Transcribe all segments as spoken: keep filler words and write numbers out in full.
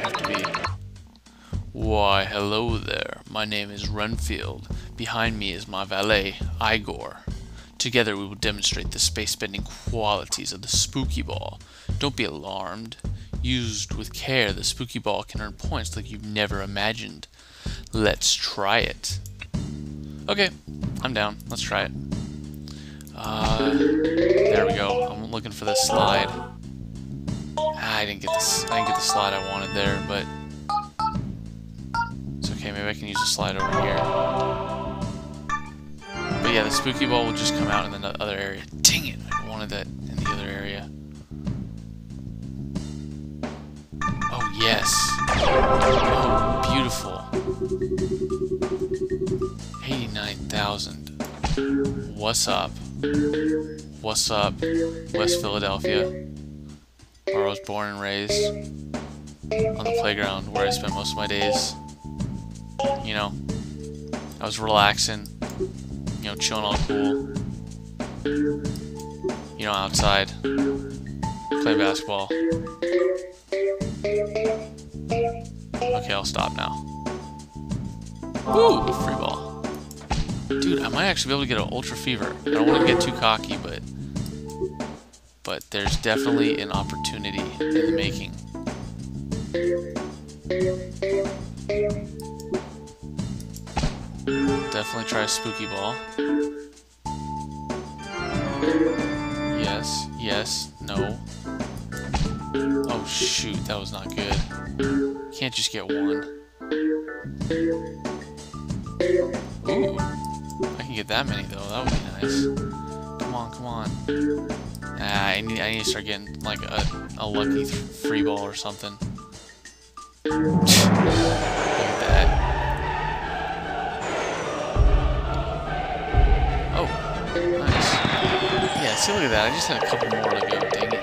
I have to be. Why, hello there. My name is Renfield. Behind me is my valet, Igor. Together we will demonstrate the space-bending qualities of the Spooky Ball. Don't be alarmed. Used with care, the Spooky Ball can earn points like you've never imagined. Let's try it. Okay, I'm down. Let's try it. Uh, there we go. I'm looking for this slide. Ah, I didn't get this. I didn't get the slide I wanted there, but it's okay. Maybe I can use a slide over here. But yeah, the Spooky Ball will just come out in the other area. Dang it! I wanted that in the other area. Oh, yes! Oh, beautiful. eighty-nine thousand. What's up? What's up, West Philadelphia? Where I was born and raised. On the playground, where I spent most of my days. You know, I was relaxing. You know, chilling all cool. You know, outside. Play basketball. Okay, I'll stop now. Woo! Free ball. Dude, I might actually be able to get an Ultra Fever. I don't want to get too cocky, but... But there's definitely an opportunity in the making. Definitely try Spooky Ball. Yes, yes, no. Oh shoot, that was not good. Can't just get one. Ooh, I can get that many though, that would be nice. Come on, come on. Ah, I need, I need to start getting like a, a lucky free ball or something. Look at that. Nice. Yeah, see, look at that. I just had a couple more to go. Dang it.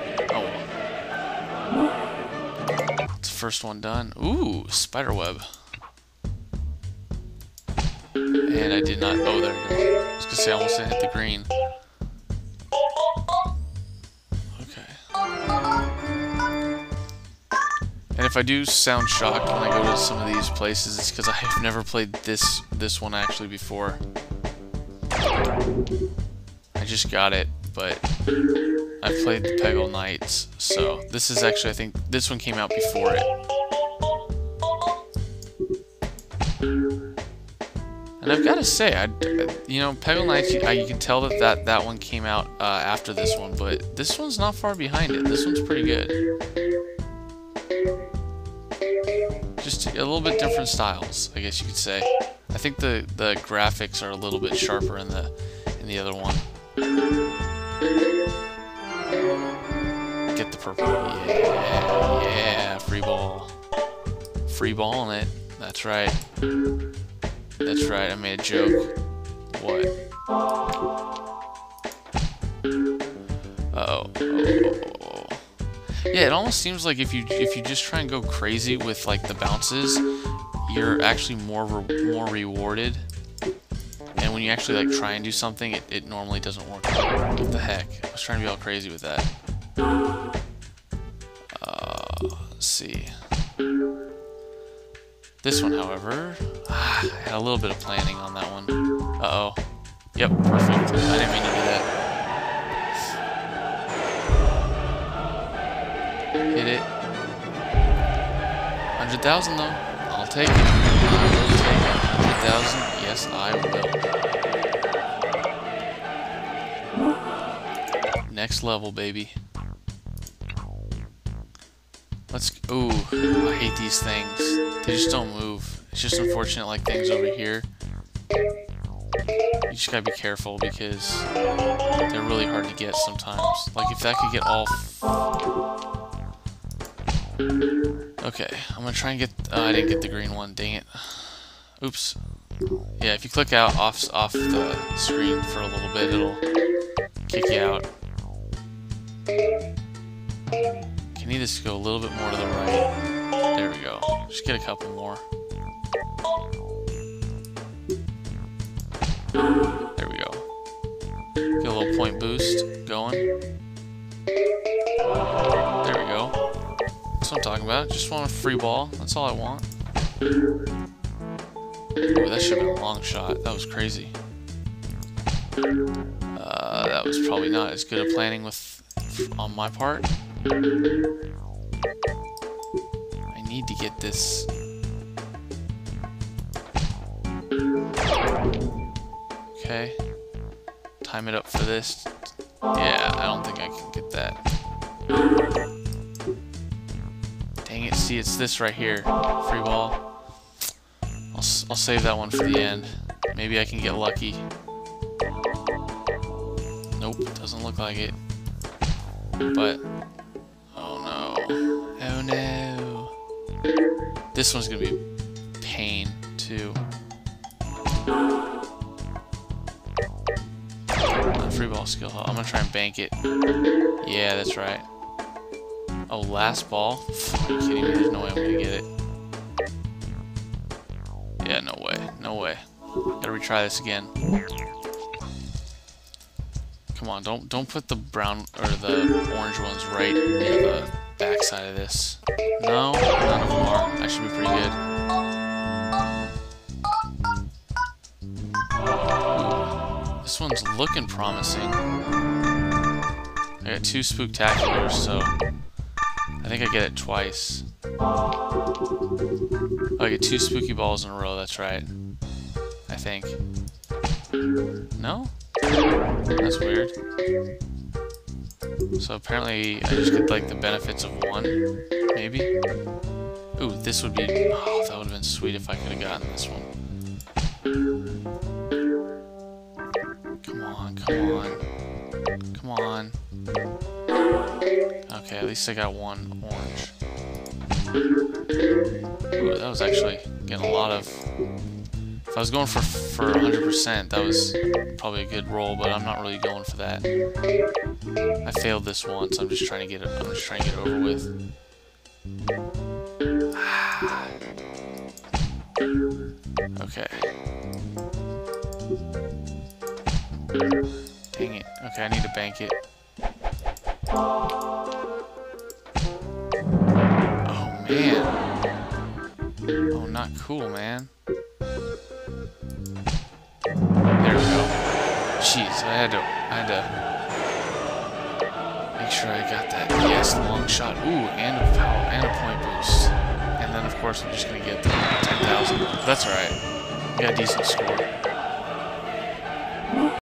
Oh. It's the first one done. Ooh, spiderweb. And I did not. Oh, there we go. I was going to say I almost hit the green. Okay. And if I do sound shocked when I go to some of these places, it's because I have never played this, this one actually before. I just got it, but I played the Peggle Knights, so this is actually, I think, this one came out before it. And I've got to say, I, you know, Peggle Knights, you, you can tell that, that that one came out uh, after this one, but this one's not far behind it. This one's pretty good. Just a little bit different styles, I guess you could say. I think the, the graphics are a little bit sharper in the in the other one. Get the purple. Yeah, yeah, free ball. Free ball in it. That's right. That's right, I made a joke. What? Uh-oh. Oh. Yeah, it almost seems like if you if you just try and go crazy with like the bounces, you're actually more re more rewarded, and when you actually like try and do something, it, it normally doesn't work out. What the heck? I was trying to be all crazy with that. Uh, let's see. This one, however, ah, I had a little bit of planning on that one. Uh oh. Yep, perfect. I didn't mean to do that. Hit it. one hundred thousand though. I'll take it. I will take it. one hundred thousand. Yes, I will. Next level, baby. Let's... Ooh. I hate these things. They just don't move. It's just unfortunate, like, things over here. You just gotta be careful, because they're really hard to get sometimes. Like, if that could get all... Okay, I'm gonna try and get... Uh, I didn't get the green one, dang it. Oops. Yeah, if you click out off, off the screen for a little bit, it'll kick you out. I need this to go a little bit more to the right. There we go. Just get a couple more. There we go. Get a little point boost going. There we go. That's what I'm talking about. Just want a free ball. That's all I want. Boy, that should have been a long shot. That was crazy. Uh, that was probably not as good a planning with on my part. I need to get this. Okay. Time it up for this. Yeah, I don't think I can get that. Dang it, see, it's this right here. Free ball. I'll, I'll save that one for the end. Maybe I can get lucky. Nope, doesn't look like it. But, oh no. Oh no. This one's gonna be a pain, too. Free ball skill. I'm gonna try and bank it. Yeah, that's right. Oh, last ball? Are you kidding me? There's no way I'm gonna get it. Yeah, no way. No way. Gotta retry this again. Come on, don't don't put the brown or the orange ones right near the backside of this. No, none of them are. That should be pretty good. This one's looking promising. I got two spooktaculars, so I think I get it twice. Oh, I get two spooky balls in a row, that's right. I think. No? That's weird. So apparently I just get like the benefits of one, maybe? Ooh, this would be... Oh, that would have been sweet if I could have gotten this one. Come on, come on, come on. Okay, at least I got one orange. Ooh, that was actually getting a lot of... If I was going for, for one hundred percent, that was probably a good roll, but I'm not really going for that. I failed this once, I'm just trying to get it, I'm just trying to get it over with. Ah. Okay. Dang it. Okay, I need to bank it. Oh, man. Oh, not cool, man. There we go. Jeez, I had to... I had to... Make sure I got that. Yes, long shot. Ooh, and a power, and a point boost. And then, of course, I'm just going to get the ten thousand. That's alright. We got a decent score.